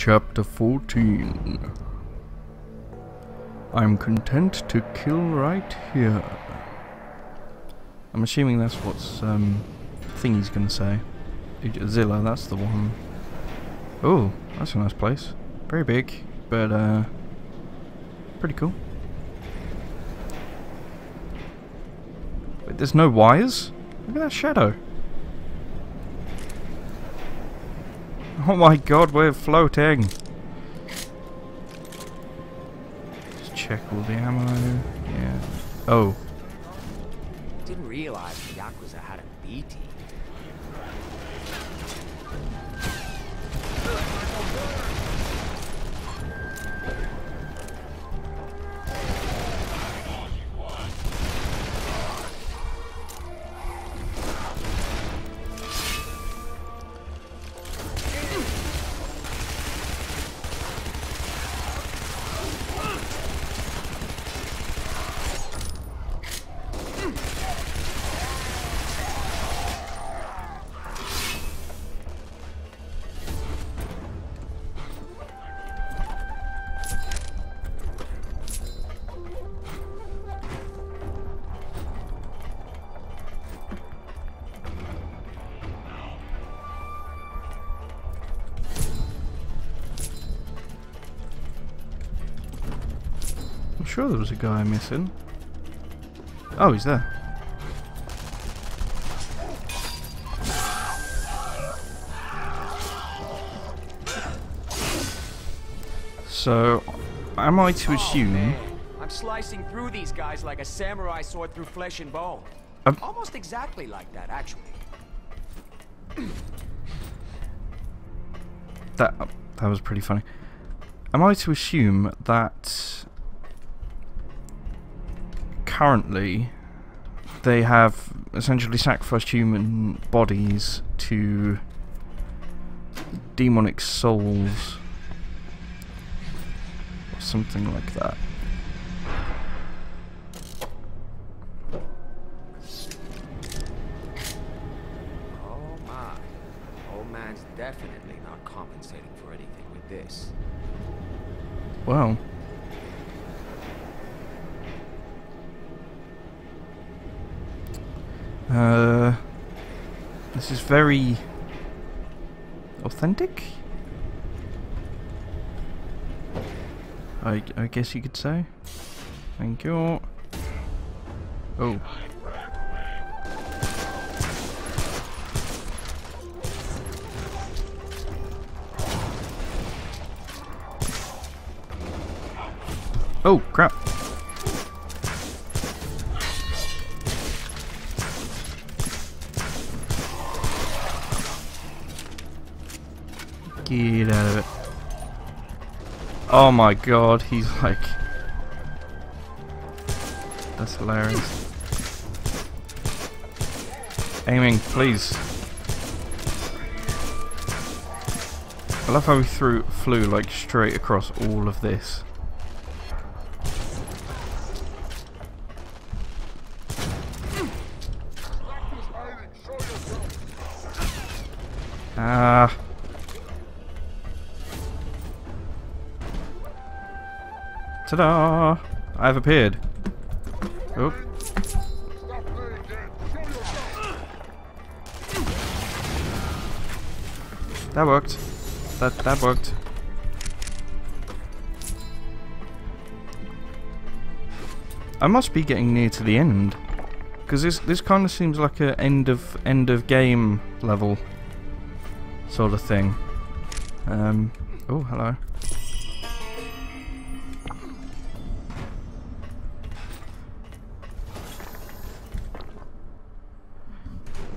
Chapter 14. I'm content to kill right here. I'm assuming that's what's thingy's gonna say. Scylla, that's the one. Oh, that's a nice place. Very big, but pretty cool. Wait, there's no wires? Look at that shadow. Oh my god, we're floating! Let's check all the ammo. Yeah. Oh. Didn't realize the Yakuza had a B team. I'm sure there was a guy missing. Oh, he's there. So, am I to assume? I'm slicing through these guys like a samurai sword through flesh and bone. Almost exactly like that, actually. That was pretty funny. Am I to assume that? Currently, they have essentially sacrificed human bodies to demonic souls, or something like that. Oh my, old man's definitely not compensating for anything with this. Well. This is very authentic, I guess you could say. Thank you. Oh. Oh, crap. Get out of it. Oh my god, he's like... That's hilarious. Aiming, please. I love how he flew like straight across all of this. Ah... Ta-da! I've appeared. Oh. That worked. That worked. I must be getting near to the end, because this kind of seems like a end of game level sort of thing. Oh, hello.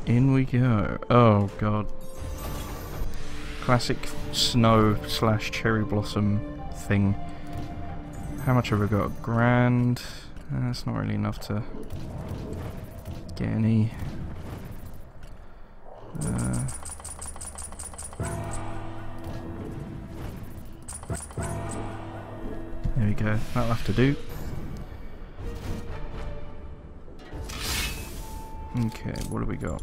In we go. Oh god. Classic snow / cherry blossom thing. How much have we got? $1,000. That's not really enough to get any. There we go. That'll have to do. Okay, what do we got?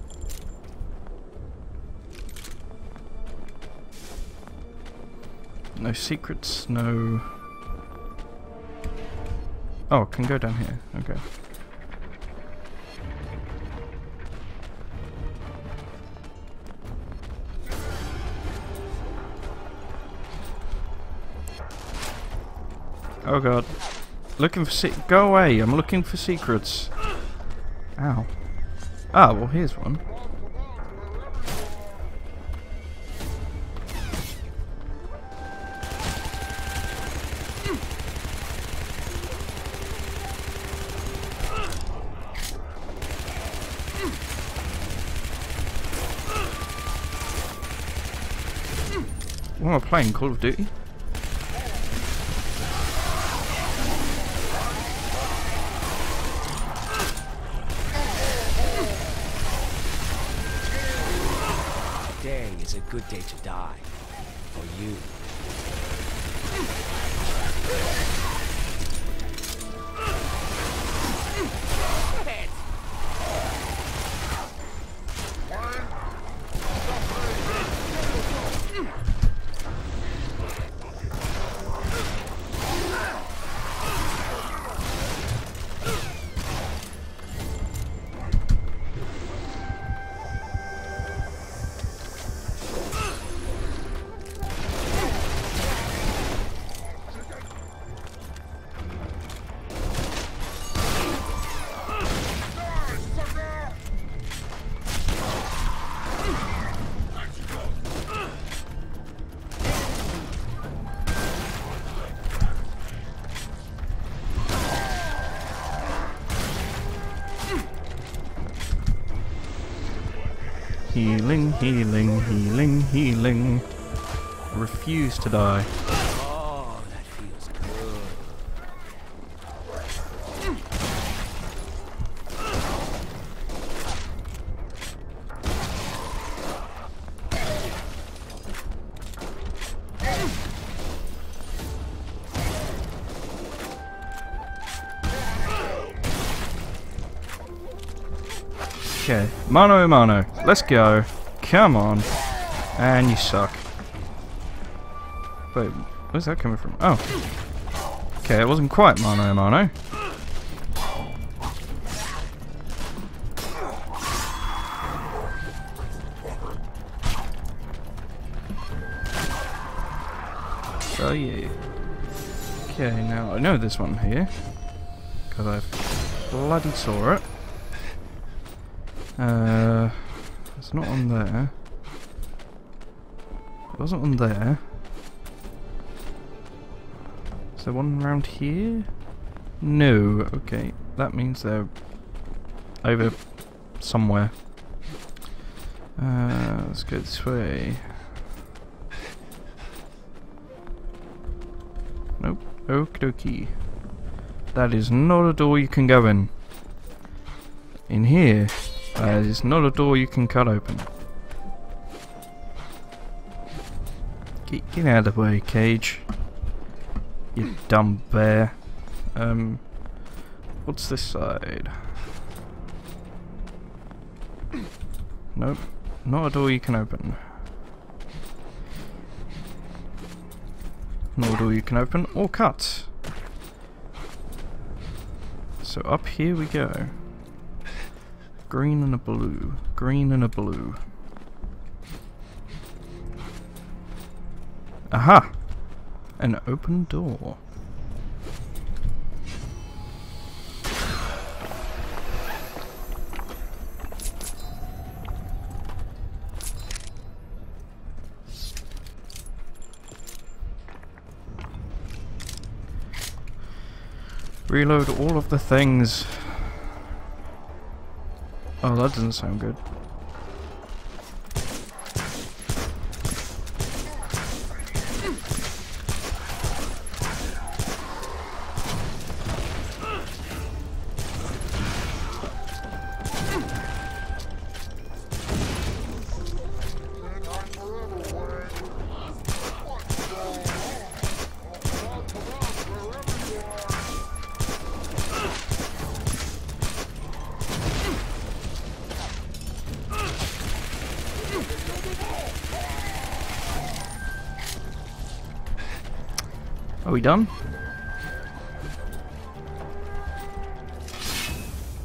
No secrets, no... Oh, can go down here, okay. Oh god. Looking for go away, I'm looking for secrets. Ow. Ah, well here's one. What am I playing, Call of Duty? Good day to die for you. Healing, healing, healing, healing. Refuse to die. Oh, that feels good. Okay, mano a mano. Let's go. Come on. And you suck. Wait, where's that coming from? Oh. Okay, it wasn't quite mano a mano. Oh yeah. Okay, now I know this one here. Because I bloody saw it. It's not on there. It wasn't on there. Is there one around here? No. Okay. That means they're over somewhere. Let's go this way. Nope. Okie dokie. That is not a door you can go in. In here. It's not a door you can cut open. Get out of the way, Cage. You dumb bear. What's this side? Nope. Not a door you can open. Not a door you can open or cut. So up here we go. Green and a blue. Green and a blue. Aha! An open door. Reload all of the things. Oh, that doesn't sound good. Are we done?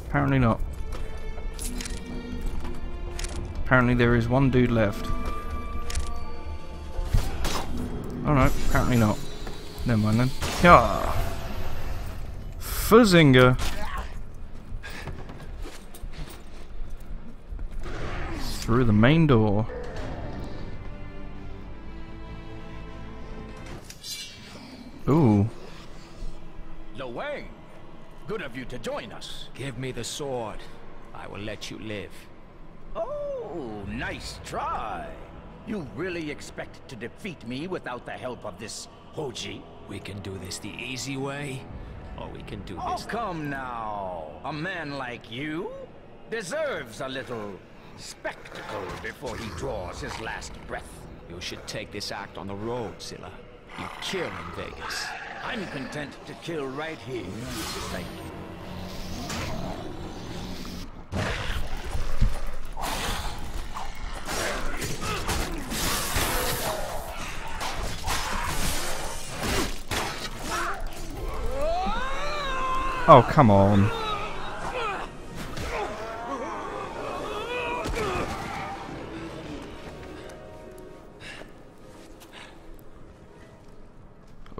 Apparently not. Apparently there is one dude left. Oh no, apparently not. Never mind then. Ah, Fuzzinger. Through the main door. Ooh. Lo Wang, good of you to join us. Give me the sword. I will let you live. Oh, nice try. You really expect to defeat me without the help of this Hoji? We can do this the easy way, or we can do this... Oh, come now. A man like you deserves a little spectacle before he draws his last breath. You should take this act on the road, Scylla. You kill in Vegas. I'm content to kill right here. Thank you. Oh, come on.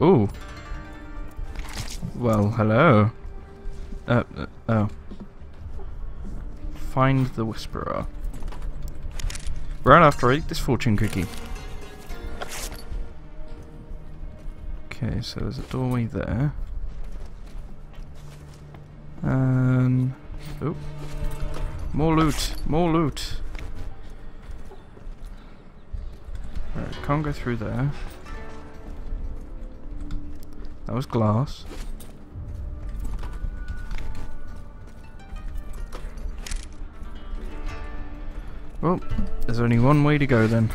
Ooh. Well, hello. Oh. Find the Whisperer. Right after I eat this fortune cookie. Okay, so there's a doorway there. Oh. More loot. More loot. Alright, can't go through there. That was glass. Well, there's only one way to go then.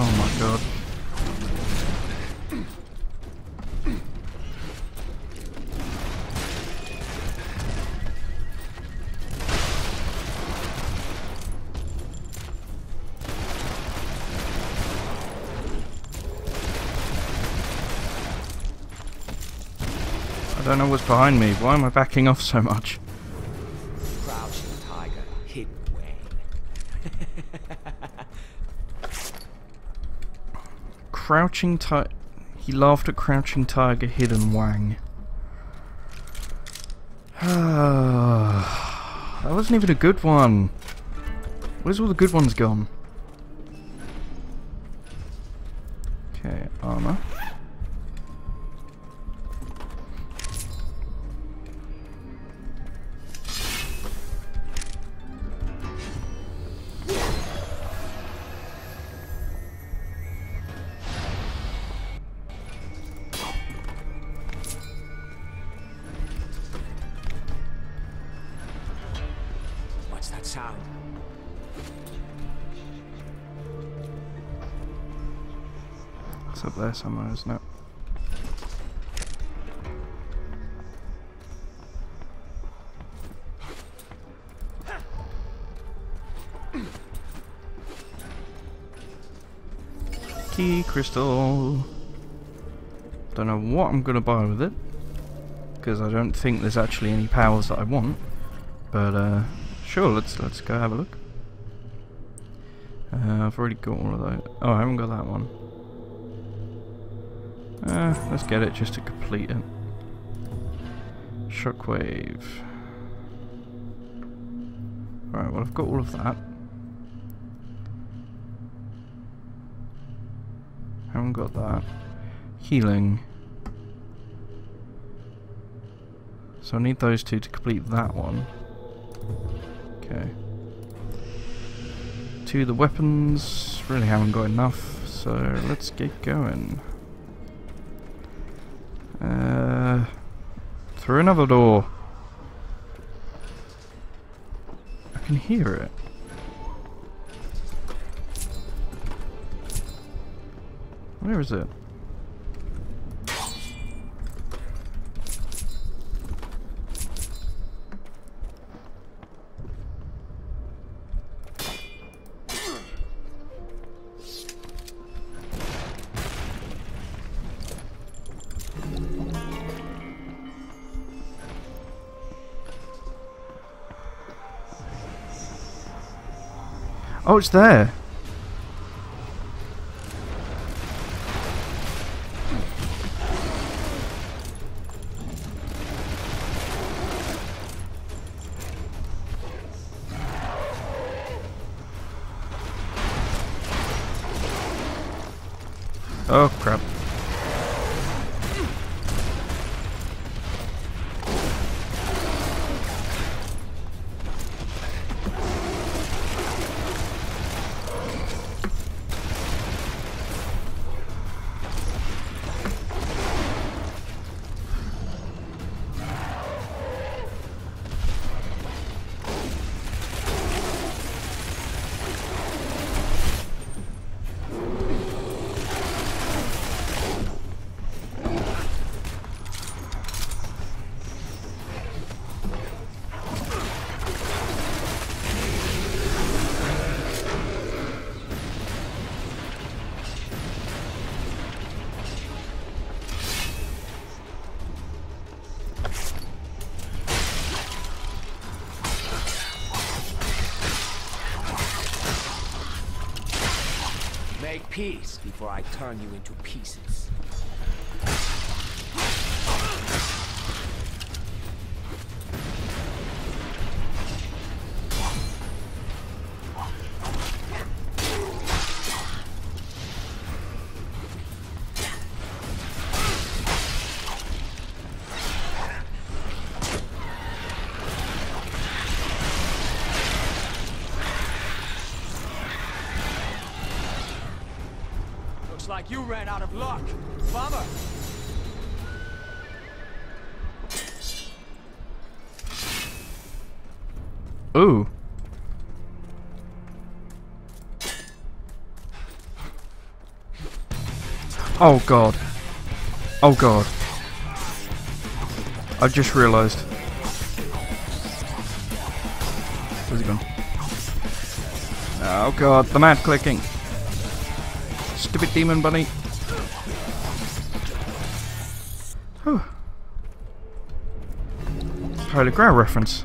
Oh my god. I don't know what's behind me. Why am I backing off so much? Crouching tiger, hidden Wang. Crouching tiger. He laughed at crouching tiger, hidden Wang. That wasn't even a good one. Where's all the good ones gone? Okay, armor. Sound. It's up there somewhere, isn't it? Key crystal. Don't know what I'm gonna buy with it, because I don't think there's actually any powers that I want. But sure, let's go have a look. I've already got all of those. Oh, I haven't got that one. Let's get it just to complete it. Shockwave. Alright, well I've got all of that. Haven't got that. Healing. So I need those two to complete that one. Okay. To the weapons, really haven't got enough, so let's get going. Through another door. I can hear it. Where is it? Oh, it's there. Oh, crap. Make peace before I turn you into pieces. Like you ran out of luck, bummer. Ooh. Oh god. Oh god. I just realised. Where's he gone? Oh god, the mad clicking. Stupid demon bunny. Whew. Holy Grail reference.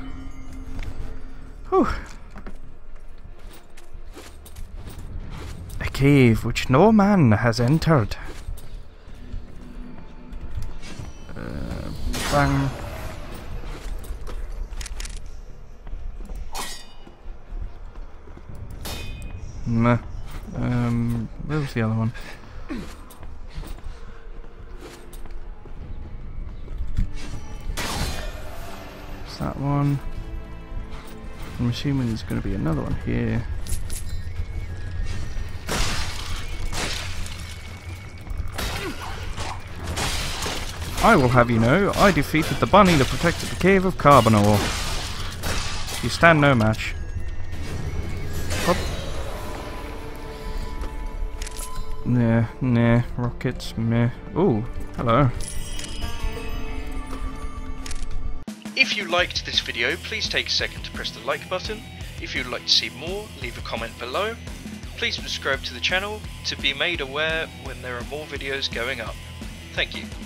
Whew. A cave which no man has entered. Bang. Nah. Where was the other one? It's that one. I'm assuming there's going to be another one here. I will have you know, I defeated the bunny that protected the cave of Carbonore. You stand no match. Nah, rockets, meh. Ooh, hello. If you liked this video, please take a second to press the like button. If you'd like to see more, leave a comment below. Please subscribe to the channel to be made aware when there are more videos going up. Thank you.